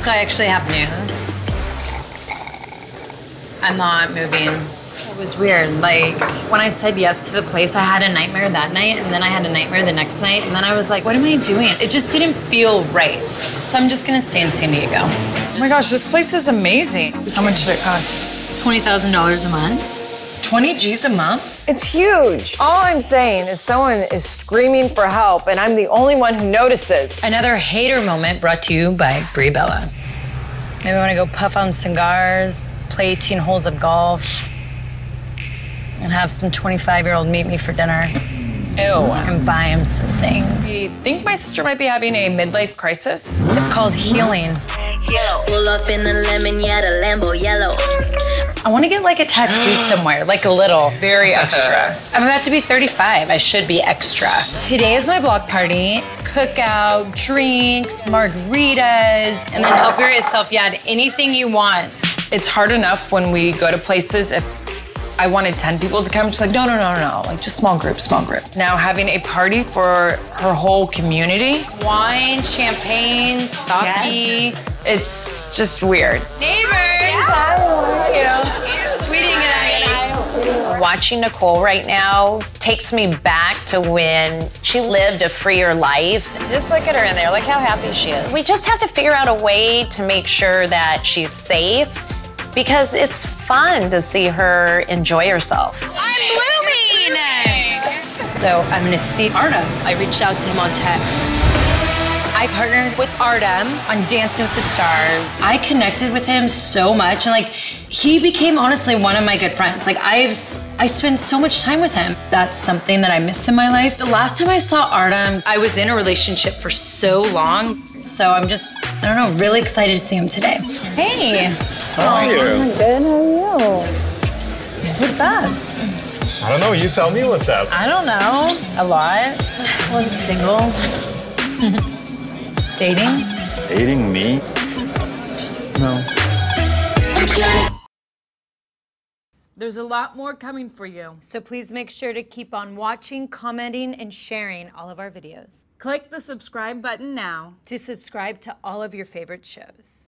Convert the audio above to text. So I actually have news. I'm not moving. It was weird. Like, when I said yes to the place, I had a nightmare that night, and then I had a nightmare the next night, and then I was like, what am I doing? It just didn't feel right. So I'm just gonna stay in San Diego. Oh my gosh, this place is amazing. How much did it cost? $20,000 a month. 20 G's a month? It's huge. All I'm saying is someone is screaming for help, and I'm the only one who notices. Another hater moment brought to you by Brie Bella. Maybe I wanna go puff on cigars, play 18 holes of golf, and have some 25-year-old meet me for dinner. Ew. And buy him some things. I think my sister might be having a midlife crisis. It's called healing. Roll up in the lemon, yeah, the Lambo yellow. I want to get like a tattoo somewhere, like a little. Very extra. I'm about to be 35. I should be extra. Today is my block party. Cookout, drinks, margaritas, and then help yourself. Yeah, anything you want. It's hard enough when we go to places. If I wanted 10 people to come, she's like, no. Like, just small group, small group. Now having a party for her whole community. Wine, champagne, sake. Yes. It's just weird. Neighbors! Hi, you. We didn't get out. Watching Nicole right now takes me back to when she lived a freer life. Just look at her in there, look how happy she is. We just have to figure out a way to make sure that she's safe, because it's fun to see her enjoy herself. I'm blooming! So I'm gonna see Artem. I reached out to him on text. I partnered with Artem on Dancing with the Stars. I connected with him so much, and like, he became honestly one of my good friends. Like, I spend so much time with him. That's something that I miss in my life. The last time I saw Artem, I was in a relationship for so long. So I'm just, I don't know, really excited to see him today. Hey. How are you? I'm good, how are you? What's up? I don't know, you tell me what's up. I don't know, a lot. Well, I'm single. Dating? Dating me? No. There's a lot more coming for you. So please make sure to keep on watching, commenting, and sharing all of our videos. Click the subscribe button now to subscribe to all of your favorite shows.